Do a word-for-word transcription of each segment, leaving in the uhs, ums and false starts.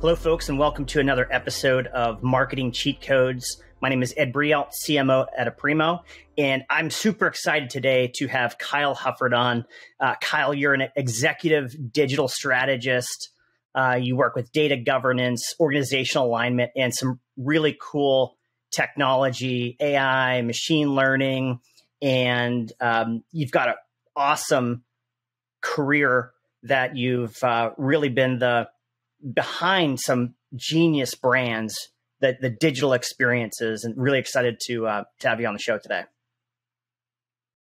Hello, folks, and welcome to another episode of Marketing Cheat Codes. My name is Ed Brielt, C M O at Aprimo, and I'm super excited today to have Kyle Hufford on. Uh, Kyle, you're an executive digital strategist. Uh, you work with data governance, organizational alignment, and some really cool technology, A I, machine learning, and um, you've got an awesome career that you've uh, really been the behind some genius brands, that the digital experiences, and really excited to uh, to have you on the show today.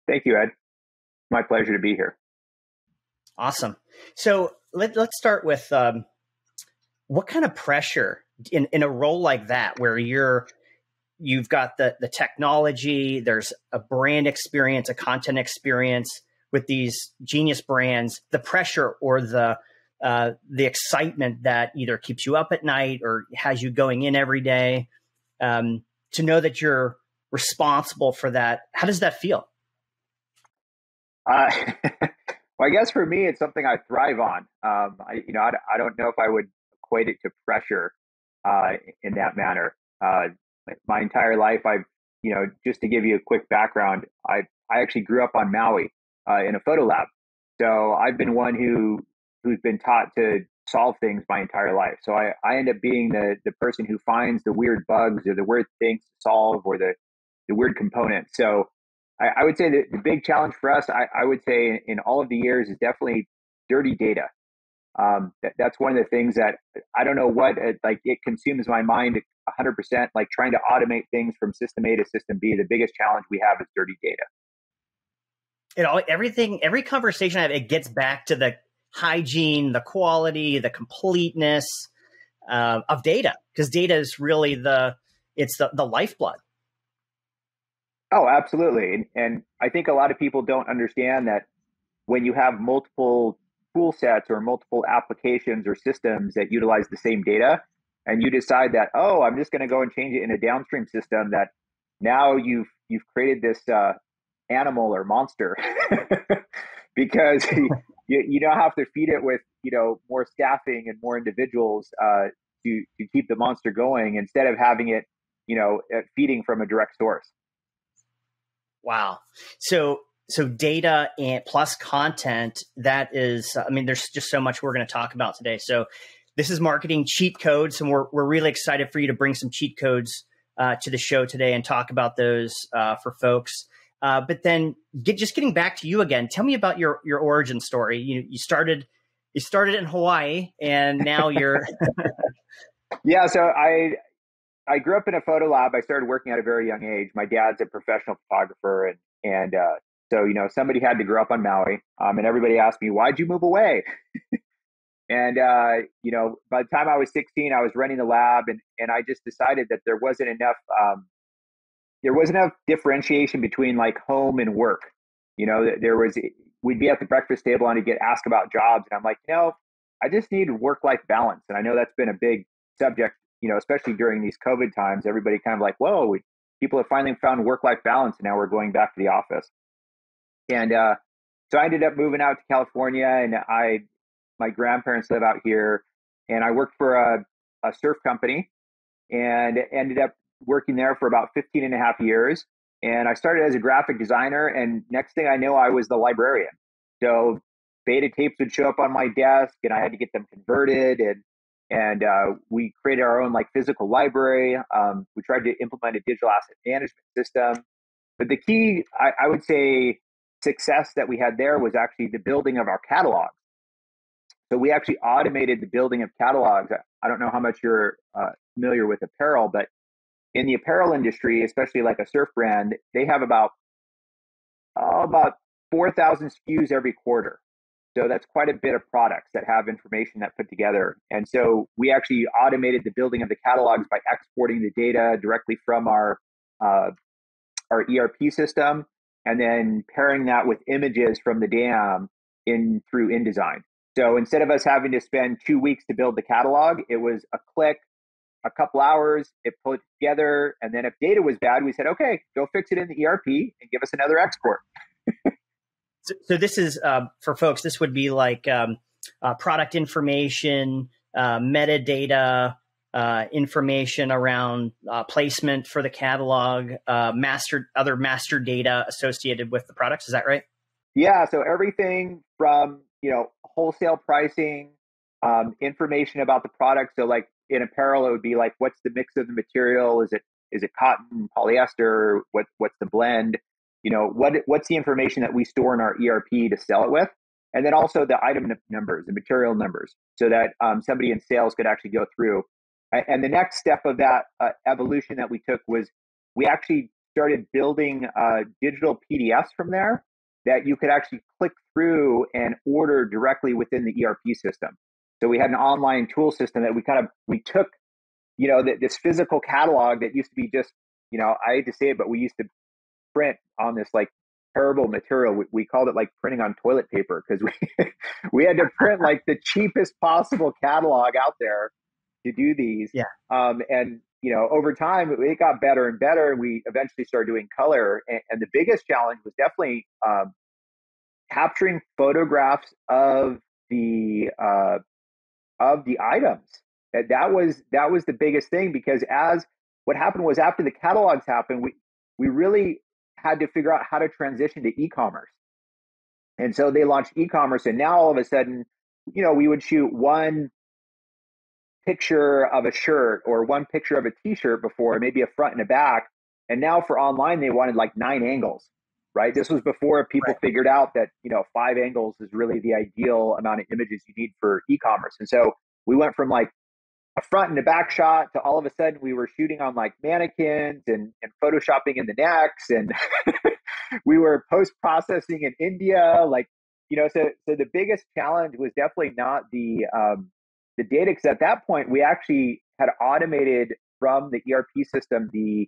Thank you, Ed. My pleasure to be here. Awesome. So let, let's start with um, what kind of pressure in, in a role like that, where you're you've got the the technology, there's a brand experience, a content experience with these genius brands, the pressure or the Uh, the excitement that either keeps you up at night or has you going in every day, um, to know that you're responsible for that. How does that feel? Uh, well, I guess for me, it's something I thrive on. Um, I, you know, I, I don't know if I would equate it to pressure uh, in that manner. Uh, my entire life, I've, you know, just to give you a quick background, I, I actually grew up on Maui uh, in a photo lab. So I've been one who who's been taught to solve things my entire life. So I, I end up being the, the person who finds the weird bugs or the weird things to solve or the, the weird components. So I, I would say that the big challenge for us, I, I would say in all of the years, is definitely dirty data. Um, that, that's one of the things that I don't know what, it, like it consumes my mind one hundred percent, like trying to automate things from system A to system B. The biggest challenge we have is dirty data. It all, everything, every conversation I have, it gets back to the hygiene, the quality, the completeness uh, of data, because data is really the it's the, the lifeblood. Oh, absolutely. And, and I think a lot of people don't understand that when you have multiple tool sets or multiple applications or systems that utilize the same data, and you decide that, oh, I'm just going to go and change it in a downstream system, that now you've you've created this uh, animal or monster because You, you now have to feed it with, you know, more staffing and more individuals uh, to, to keep the monster going, instead of having it, you know, feeding from a direct source. Wow. So so data and plus content, that is, I mean, there's just so much we're going to talk about today. So this is Marketing Cheat Codes, and we're, we're really excited for you to bring some cheat codes uh, to the show today and talk about those uh, for folks. Uh, but then get, just getting back to you again, tell me about your, your origin story. You, you started, you started in Hawaii, and now you're. Yeah. So I, I grew up in a photo lab. I started working at a very young age. My dad's a professional photographer. And, and, uh, so, you know, somebody had to grow up on Maui. Um, and everybody asked me, why'd you move away? And, uh, you know, by the time I was sixteen, I was running the lab, and, and I just decided that there wasn't enough, um, there wasn't enough differentiation between like home and work. You know, there was, we'd be at the breakfast table and I'd get asked about jobs. And I'm like, you know, I just need work-life balance. And I know that's been a big subject, you know, especially during these COVID times, everybody kind of like, whoa, we, people have finally found work-life balance. And now we're going back to the office. And uh, so I ended up moving out to California, and I, my grandparents live out here, and I worked for a, a surf company, and ended up working there for about fifteen and a half years. And I started as a graphic designer, and next thing I know, I was the librarian. So beta tapes would show up on my desk, and I had to get them converted. And, and uh, we created our own like physical library. Um, we tried to implement a digital asset management system. But the key, I, I would say, success that we had there was actually the building of our catalog. So we actually automated the building of catalogs. I don't know how much you're uh, familiar with apparel, but in the apparel industry, especially like a surf brand, they have about oh, about four thousand S K Us every quarter. So that's quite a bit of products that have information that put together. And so we actually automated the building of the catalogs by exporting the data directly from our uh, our E R P system, and then pairing that with images from the D A M in through InDesign. So instead of us having to spend two weeks to build the catalog, it was a click, a couple hours, it pulled it together. And then if data was bad, we said, okay, go fix it in the E R P and give us another export. so, so this is, uh, for folks, this would be like um, uh, product information, uh, metadata, uh, information around uh, placement for the catalog, uh, master other master data associated with the products. Is that right? Yeah. So everything from, you know, wholesale pricing, um, information about the product. So like in apparel, it would be like, what's the mix of the material? Is it, is it cotton, polyester? What, what's the blend? You know, what, what's the information that we store in our E R P to sell it with? And then also the item numbers, the material numbers, so that um, somebody in sales could actually go through. And the next step of that uh, evolution that we took was we actually started building uh, digital P D Fs from there that you could actually click through and order directly within the E R P system. So we had an online tool system that we kind of, we took, you know, the, this physical catalog that used to be just, you know, I hate to say it, but we used to print on this like terrible material. We, we called it like printing on toilet paper because we, we had to print like the cheapest possible catalog out there to do these. Yeah. Um, and, you know, over time, it, it got better and better. We eventually started doing color. And, and the biggest challenge was definitely um, capturing photographs of the uh, of the items. And that was that was the biggest thing, because as what happened was after the catalogs happened, we, we really had to figure out how to transition to e-commerce. And so they launched e-commerce. And now all of a sudden, you know, we would shoot one picture of a shirt or one picture of a t-shirt before, maybe a front and a back. And now for online, they wanted like nine angles, right? This was before people right. figured out that, you know, five angles is really the ideal amount of images you need for e-commerce. And so we went from like a front and a back shot to all of a sudden we were shooting on like mannequins and, and photoshopping in the necks, and we were post-processing in India, like, you know, so so the biggest challenge was definitely not the um the data, because at that point we actually had automated from the E R P system the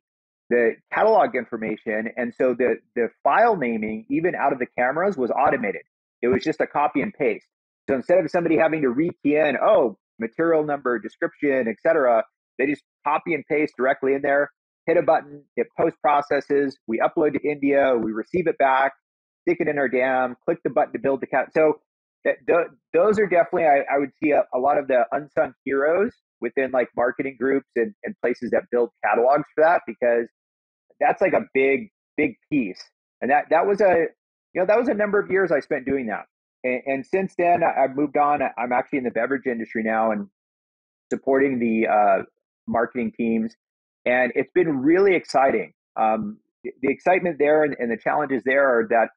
the catalog information, and so the the file naming even out of the cameras was automated. It was just a copy and paste. So instead of somebody having to rekey in, oh, material number, description, et cetera, they just copy and paste directly in there, hit a button, it post processes, we upload to India, we receive it back, stick it in our D A M, click the button to build the cat. So that, th those are definitely, I, I would see a, a lot of the unsung heroes within like marketing groups and, and places that build catalogs for that, because that's like a big, big piece. And that, that was a, you know, that was a number of years I spent doing that. And since then, I've moved on. I'm actually in the beverage industry now and supporting the uh, marketing teams. And it's been really exciting. Um, the excitement there and, and the challenges there are that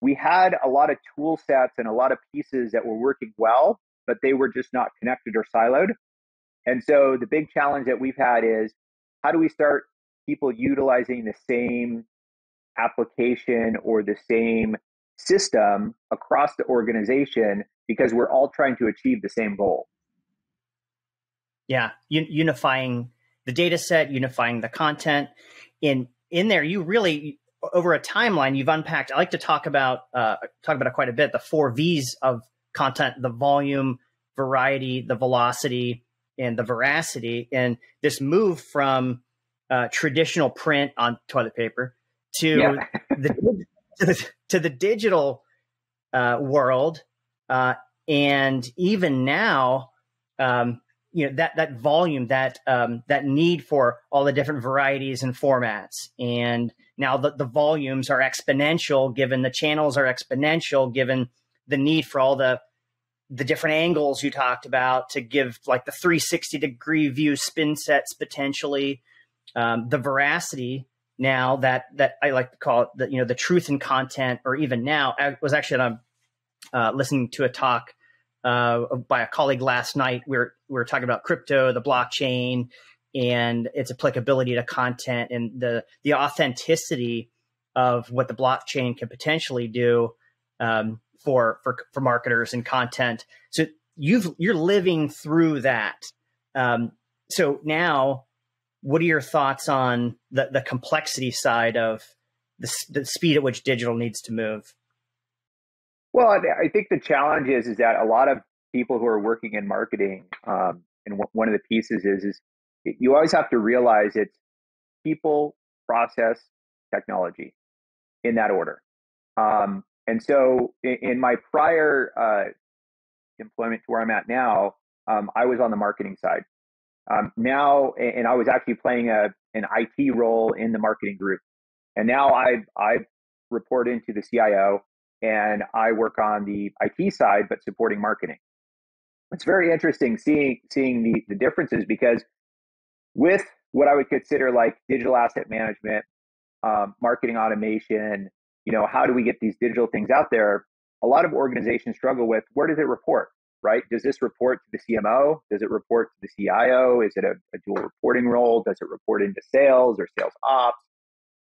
we had a lot of tool sets and a lot of pieces that were working well, but they were just not connected or siloed. And so the big challenge that we've had is, how do we start people utilizing the same application or the same system across the organization, because we're all trying to achieve the same goal. Yeah, un unifying the data set, unifying the content in in there. You really, over a timeline, you've unpacked. I like to talk about uh, talk about it quite a bit. The four V's of content: the volume, variety, the velocity, and the veracity. And this move from uh, traditional print on toilet paper to yeah. the To the, to the digital uh, world, uh, and even now, um, you know, that that volume, that um, that need for all the different varieties and formats, and now the, the volumes are exponential, given the channels are exponential, given the need for all the the different angles you talked about to give like the three sixty degree view, spin sets potentially, um, the veracity. Now that that I like to call it, the, you know, the truth in content, or even now, I was actually on a, uh, listening to a talk uh, by a colleague last night. We were we were talking about crypto, the blockchain, and its applicability to content, and the the authenticity of what the blockchain can potentially do um, for for for marketers and content. So you've you're living through that. Um, so now, what are your thoughts on the, the complexity side of the, the speed at which digital needs to move? Well, I think the challenge is, is that a lot of people who are working in marketing, um, and one of the pieces is, is you always have to realize it's people, process, technology in that order. Um, and so in, in my prior uh, employment to where I'm at now, um, I was on the marketing side. Um, now, and I was actually playing a, an I T role in the marketing group. And now I, I report into the C I O and I work on the I T side, but supporting marketing. It's very interesting seeing, seeing the, the differences, because with what I would consider like digital asset management, um, marketing automation, you know, how do we get these digital things out there? A lot of organizations struggle with, where does it report, right? Does this report to the C M O? Does it report to the C I O? Is it a, a dual reporting role? Does it report into sales or sales ops?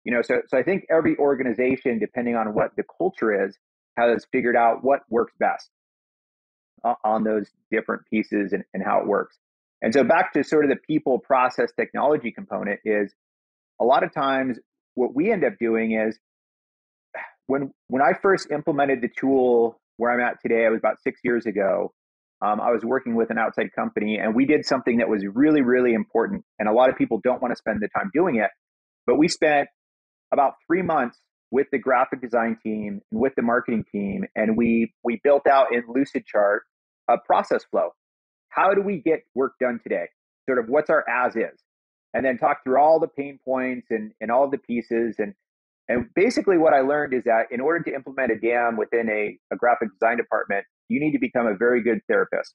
You know, so, so I think every organization, depending on what the culture is, has figured out what works best uh, on those different pieces and, and how it works. And so back to sort of the people, process, technology component is, a lot of times what we end up doing is, When when I first implemented the tool where I'm at today, it was about six years ago. Um, I was working with an outside company, and we did something that was really, really important. And a lot of people don't want to spend the time doing it. But we spent about three months with the graphic design team and with the marketing team, and we we built out in Lucidchart a process flow. How do we get work done today? Sort of what's our as is? And then talk through all the pain points and, and all the pieces. And And basically what I learned is that in order to implement a D A M within a, a graphic design department, you need to become a very good therapist.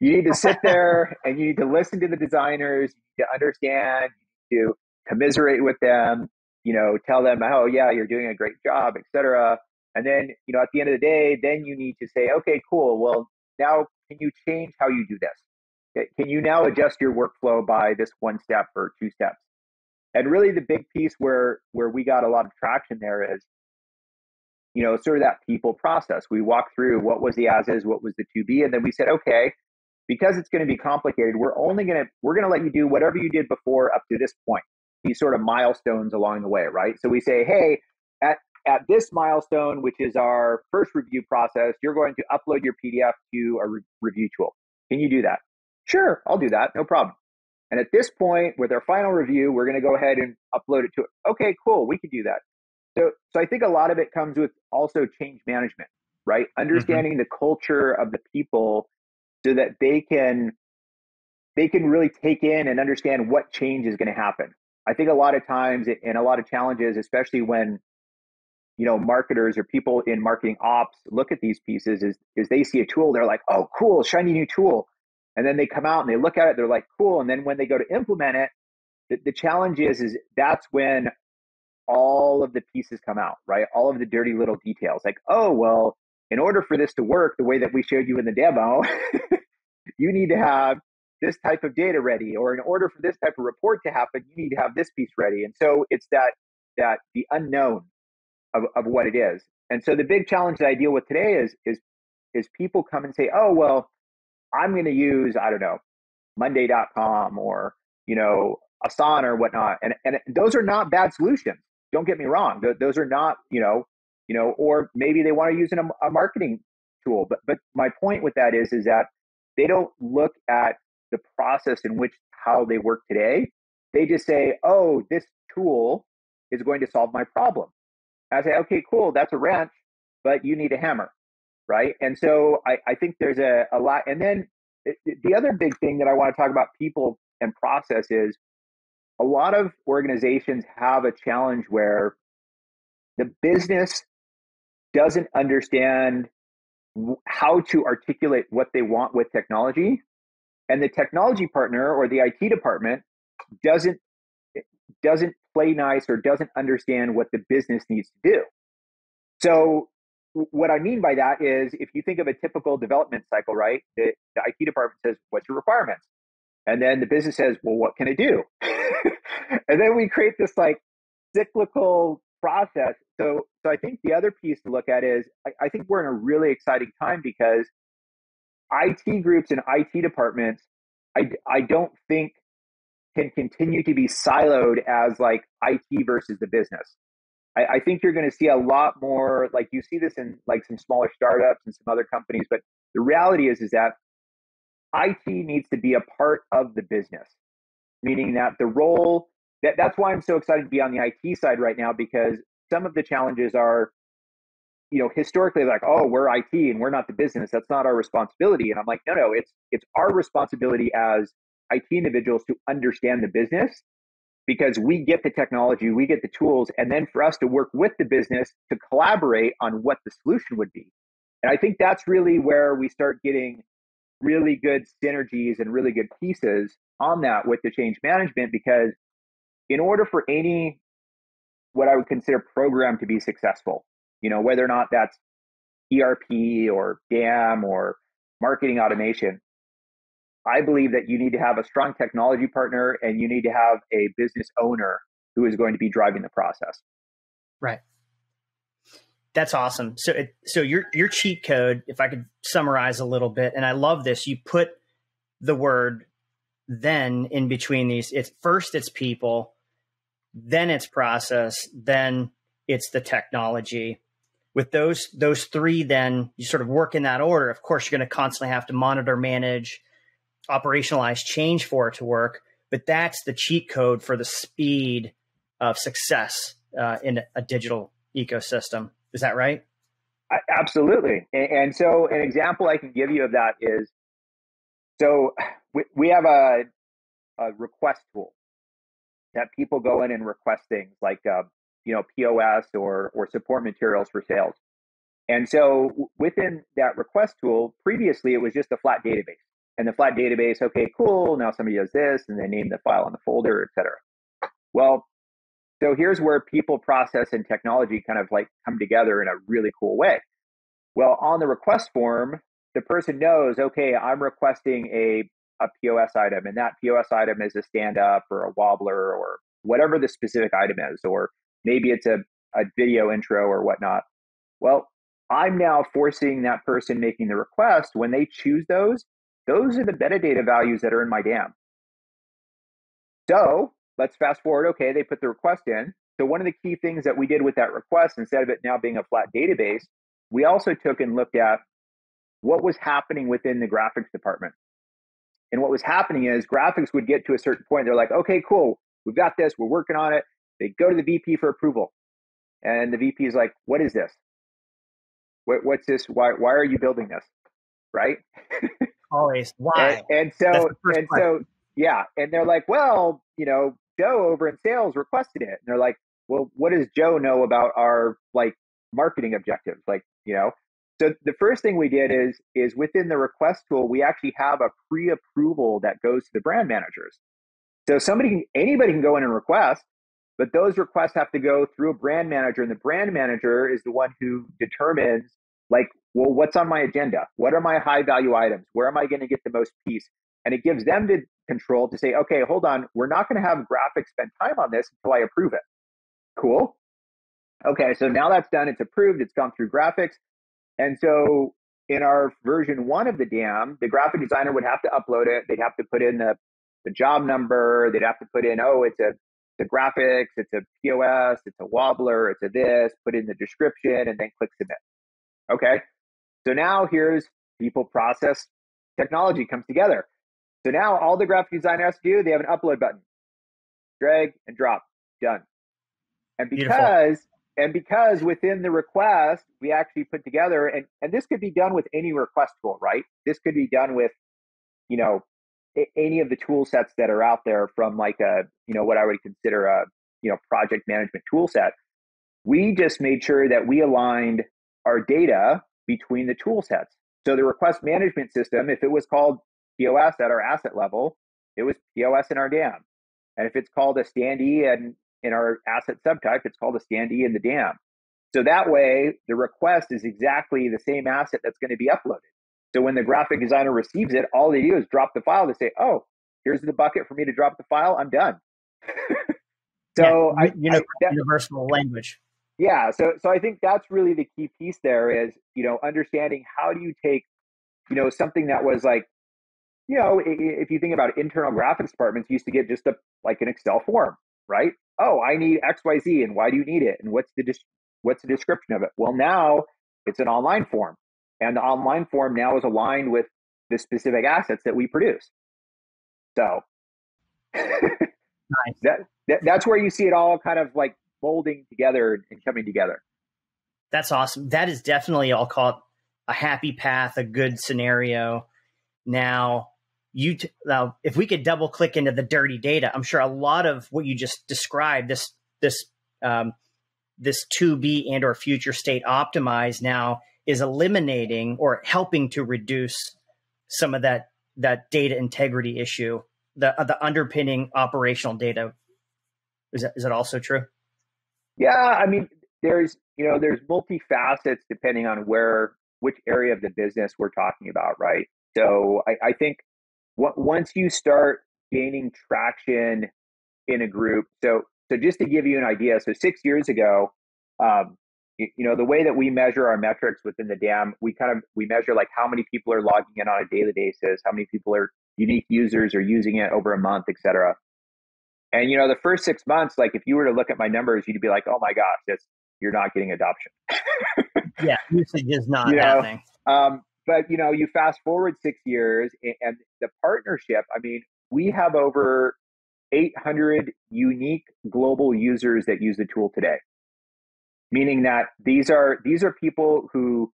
You need to sit there and you need to listen to the designers, you need to understand, you need to commiserate with them, you know, tell them, oh yeah, you're doing a great job, et cetera. And then, you know, at the end of the day, then you need to say, okay, cool. Well, now can you change how you do this? Can you now adjust your workflow by this one step or two steps? And really the big piece where, where we got a lot of traction there is, you know, sort of that people process. We walked through what was the as is, what was the to be, and then we said, okay, because it's going to be complicated, we're only going to, we're going to let you do whatever you did before up to this point, these sort of milestones along the way, right? So we say, hey, at, at this milestone, which is our first review process, you're going to upload your P D F to a re- review tool. Can you do that? Sure, I'll do that, no problem. And at this point, with our final review, we're going to go ahead and upload it to it. Okay, cool. We can do that. So, so I think a lot of it comes with also change management, right? Understanding mm-hmm. the culture of the people so that they can, they can really take in and understand what change is going to happen. I think a lot of times and a lot of challenges, especially when, you know, marketers or people in marketing ops look at these pieces is, is they see a tool. They're like, oh, cool, shiny new tool. And then they come out and they look at it, they're like, cool. And then when they go to implement it, the, the challenge is, is that's when all of the pieces come out, right? All of the dirty little details like, oh, well, in order for this to work the way that we showed you in the demo, you need to have this type of data ready, or in order for this type of report to happen, you need to have this piece ready. And so it's that, that the unknown of, of what it is. And so the big challenge that I deal with today is, is, is people come and say, oh, well, I'm going to use, I don't know, Monday dot com or, you know, Asana or whatnot. And, and those are not bad solutions. Don't get me wrong. Those are not, you know, you know, or maybe they want to use an, a marketing tool. But, but my point with that is, is that they don't look at the process in which how they work today. They just say, oh, this tool is going to solve my problem. And I say, okay, cool. That's a wrench, but you need a hammer. Right. And so I, I think there's a, a lot. And then the other big thing that I want to talk about people and process is a lot of organizations have a challenge where the business doesn't understand how to articulate what they want with technology. And the technology partner or the I T department doesn't doesn't play nice or doesn't understand what the business needs to do. So what I mean by that is if you think of a typical development cycle, right, the, the I T department says, what's your requirements? And then the business says, well, what can I do? And then we create this like cyclical process. So, so I think the other piece to look at is I, I think we're in a really exciting time because I T groups and I T departments, I, I don't think can continue to be siloed as like I T versus the business. I think you're going to see a lot more, like you see this in like some smaller startups and some other companies, but the reality is, is that I T needs to be a part of the business, meaning that the role, that, that's why I'm so excited to be on the I T side right now, because some of the challenges are you know, historically, like, oh, we're I T and we're not the business. That's not our responsibility. And I'm like, no, no, it's it's our responsibility as I T individuals to understand the business, because we get the technology, we get the tools, and then for us to work with the business to collaborate on what the solution would be. And I think that's really where we start getting really good synergies and really good pieces on that with the change management, because in order for any, what I would consider program to be successful, you know, whether or not that's E R P or D A M or marketing automation, I believe that you need to have a strong technology partner and you need to have a business owner who is going to be driving the process. Right. That's awesome. So, it, so your, your cheat code, if I could summarize a little bit, and I love this, you put the word then in between these. It's first, it's people, then it's process, then it's the technology. With those, those three, then you sort of work in that order. Of course, you're going to constantly have to monitor, manage, operationalize change for it to work, but that's the cheat code for the speed of success uh, in a digital ecosystem. Is that right? I, absolutely. And, and so an example I can give you of that is, so we, we have a, a request tool that people go in and request things like, uh, you know, P O S or, or support materials for sales. And so within that request tool, previously it was just a flat database. And the flat database, okay, cool, now somebody does this, and they name the file in the folder, et cetera. Well, so here's where people, process, and technology kind of like come together in a really cool way. Well, on the request form, the person knows, okay, I'm requesting a, a P O S item, and that P O S item is a stand-up or a wobbler or whatever the specific item is, or maybe it's a, a video intro or whatnot. Well, I'm now forcing that person making the request, when they choose those, those are the metadata values that are in my D A M. So let's fast forward. Okay, they put the request in. So one of the key things that we did with that request, instead of it now being a flat database, we also took and looked at what was happening within the graphics department. And what was happening is graphics would get to a certain point. They're like, okay, cool. We've got this. We're working on it. They go to the V P for approval. And the V P is like, what is this? What, what's this? Why, why are you building this? Right? Always. Why? And, and so, and part. so, yeah. And they're like, well, you know, Joe over in sales requested it. And they're like, well, what does Joe know about our like marketing objectives? Like, you know, so the first thing we did is, is within the request tool, we actually have a pre-approval that goes to the brand managers. So somebody, anybody can go in and request, but those requests have to go through a brand manager. And the brand manager is the one who determines like, well, what's on my agenda? What are my high value items? Where am I going to get the most piece? And it gives them the control to say, okay, hold on. We're not going to have graphics spend time on this until I approve it. Cool. Okay. So now that's done. It's approved. It's gone through graphics. And so in our version one of the D A M, the graphic designer would have to upload it. They'd have to put in the, the job number. They'd have to put in, oh, it's a, it's a graphics, it's a P O S, it's a wobbler, it's a this, put in the description and then click submit. Okay. So now here's people, process, technology comes together. So now all the graphic designer has to do, they have an upload button, drag and drop, done. And because, Beautiful. and because within the request, we actually put together, and, and this could be done with any request tool, right? This could be done with, you know, any of the tool sets that are out there from like a, you know, what I would consider a, you know, project management tool set. We just made sure that we aligned our data between the tool sets. So the request management system, if it was called P O S at our asset level, it was P O S in our D A M. And if it's called a standee and in our asset subtype, it's called a standee in the D A M. So that way the request is exactly the same asset that's going to be uploaded. So when the graphic designer receives it, all they do is drop the file to say, oh, here's the bucket for me to drop the file. I'm done. so yeah, I, you know, I, that, universal language. Yeah. So, so I think that's really the key piece there is, you know, understanding how do you take, you know, something that was like, you know, if you think about internal graphics departments used to get just a, like an Excel form, right? Oh, I need X Y Z and why do you need it? And what's the, what's the description of it? Well, now it's an online form and the online form now is aligned with the specific assets that we produce. So nice. that, that that's where you see it all kind of like, folding together and coming together. That's awesome. That is definitely, I'll call it a happy path, a good scenario. Now, you t now if we could double click into the dirty data, I'm sure a lot of what you just described, this this um, this to be and or future state optimized now is eliminating or helping to reduce some of that that data integrity issue, the uh, the underpinning operational data. Is that, is that also true? Yeah, I mean, there's you know there's multifacets depending on where which area of the business we're talking about, right? So I, I think what, once you start gaining traction in a group, so so just to give you an idea, so six years ago, um, you, you know, the way that we measure our metrics within the D A M, we kind of we measure like how many people are logging in on a daily basis, how many people are unique users are using it over a month, et cetera. And you know, the first six months, like if you were to look at my numbers, you'd be like, "Oh my gosh, this you're not getting adoption." Yeah, usage is not you happening. Know? Um, but you know, you fast forward six years, and, and the partnership. I mean, we have over eight hundred unique global users that use the tool today. Meaning that these are these are people who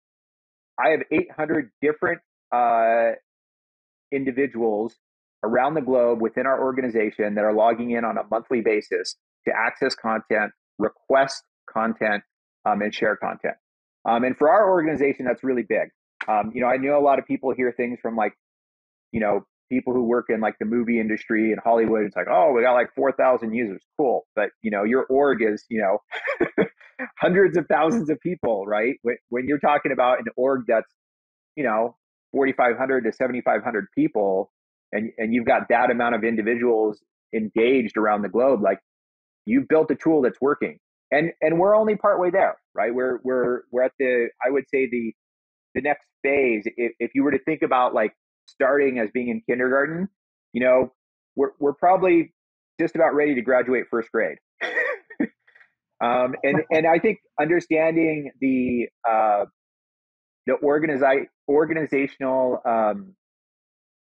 I have eight hundred different uh, individuals around the globe within our organization that are logging in on a monthly basis to access content, request content, um, and share content. Um, and for our organization, that's really big. Um, you know, I know a lot of people hear things from like, you know, people who work in like the movie industry in Hollywood. It's like, oh, we got like four thousand users. Cool. But, you know, your org is, you know, hundreds of thousands of people, right? When, when you're talking about an org that's, you know, forty-five hundred to seventy-five hundred people, And, and you've got that amount of individuals engaged around the globe, like you've built a tool that's working. And and we're only partway there, right? We're we're we're at the, I would say the the next phase. If if you were to think about like starting as being in kindergarten, you know, we're we're probably just about ready to graduate first grade. um, and and I think understanding the uh, the organizi organizational um,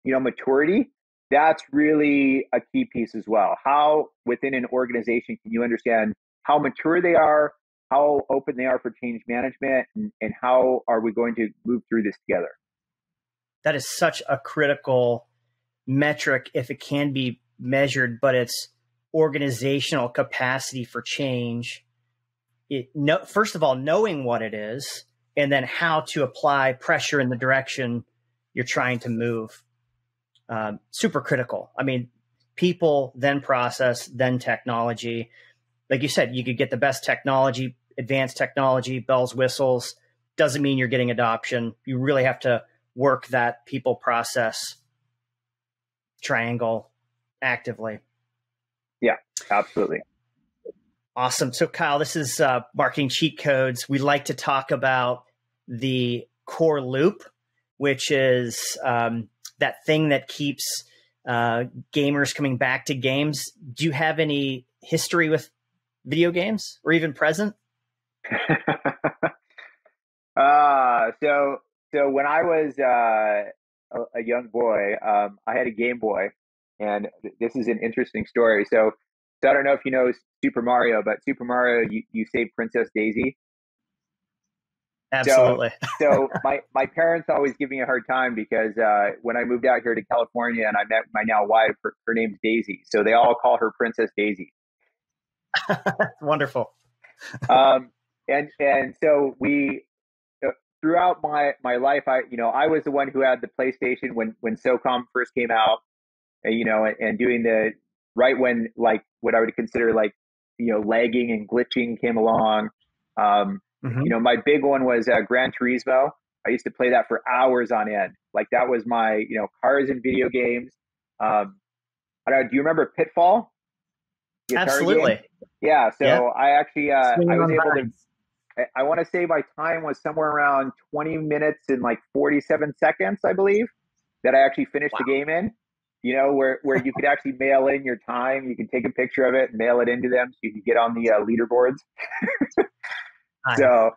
you know, maturity, that's really a key piece as well. How within an organization can you understand how mature they are, how open they are for change management, and, and how are we going to move through this together? That is such a critical metric if it can be measured, but it's organizational capacity for change. It, no, first of all, knowing what it is, and then how to apply pressure in the direction you're trying to move. Um, super critical. I mean, people, then process, then technology. Like you said, you could get the best technology, advanced technology, bells, whistles. Doesn't mean you're getting adoption. You really have to work that people process triangle actively. Yeah, absolutely. Awesome. So Kyle, this is uh, Marketing Cheat Codes. We like to talk about the core loop, which is um, that thing that keeps uh, gamers coming back to games. Do you have any history with video games or even present? uh, so, so when I was uh, a, a young boy, um, I had a Game Boy, and this is an interesting story. So, so I don't know if you know Super Mario, but Super Mario, you, you saved Princess Daisy. Absolutely. So, so my, my parents always give me a hard time because uh, when I moved out here to California and I met my now wife, her, her name's Daisy. So they all call her Princess Daisy. Wonderful. um, and, and so we, throughout my, my life, I, you know, I was the one who had the PlayStation when, when SOCOM first came out, and, you know, and, and doing the right when, like what I would consider like, you know, lagging and glitching came along. Um, You know, my big one was uh, Gran Turismo. I used to play that for hours on end. Like that was my, you know, cars and video games. Um, I don't know, do you remember Pitfall? Absolutely. Game? Yeah. So yeah. I actually, uh, I was able to, I, I want to say my time was somewhere around twenty minutes and like forty-seven seconds, I believe, that I actually finished wow. the game in, you know, where, where you could actually mail in your time. You can take a picture of it and mail it into them so you can get on the uh, leaderboards. So,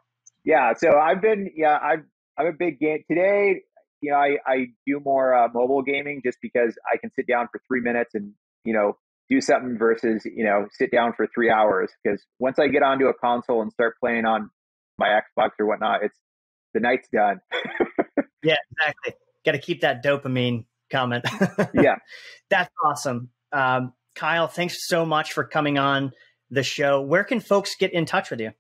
yeah, so I've been, yeah, I've, I'm a big game today. You know, I, I do more uh, mobile gaming just because I can sit down for three minutes and, you know, do something versus, you know, sit down for three hours. Because once I get onto a console and start playing on my Xbox or whatnot, it's the night's done. Yeah, exactly. Got to keep that dopamine coming. Yeah. That's awesome. Um, Kyle, thanks so much for coming on the show. Where can folks get in touch with you?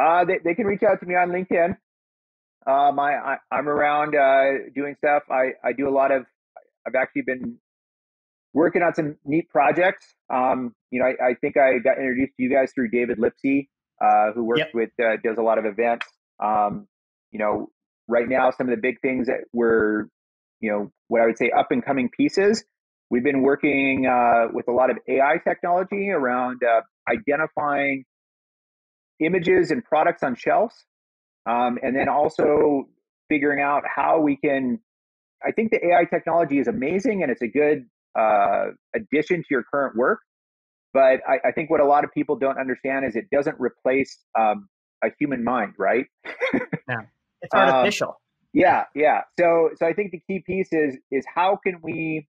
Uh, they, they can reach out to me on LinkedIn. Um, I, I, I'm around uh, doing stuff. I, I do a lot of, I've actually been working on some neat projects. Um, you know, I, I think I got introduced to you guys through David Lipsy, uh, who works yep. with, uh, does a lot of events. Um, you know, right now, some of the big things that were, you know, what I would say up and coming pieces, we've been working uh, with a lot of A I technology around uh, identifying images and products on shelves. Um, and then also figuring out how we can, I think the A I technology is amazing and it's a good uh, addition to your current work. But I, I think what a lot of people don't understand is it doesn't replace um, a human mind, right? No, it's artificial. Um, yeah, yeah. So so I think the key piece is is how can we,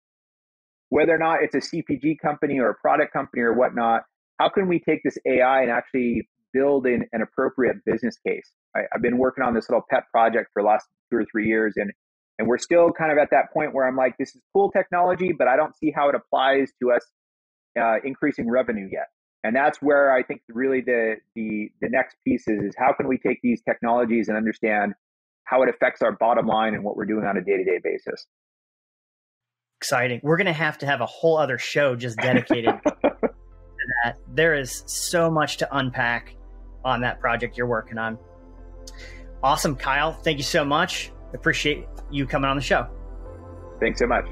whether or not it's a C P G company or a product company or whatnot, how can we take this A I and actually build an, an appropriate business case? I, I've been working on this little pet project for the last two or three years, and and we're still kind of at that point where I'm like, this is cool technology, but I don't see how it applies to us uh, increasing revenue yet. And that's where I think really the the the next piece is, is how can we take these technologies and understand how it affects our bottom line and what we're doing on a day-to-day basis. Exciting. We're going to have to have a whole other show just dedicated to that. There is so much to unpack on that project you're working on. Awesome, Kyle. Thank you so much. Appreciate you coming on the show. Thanks so much.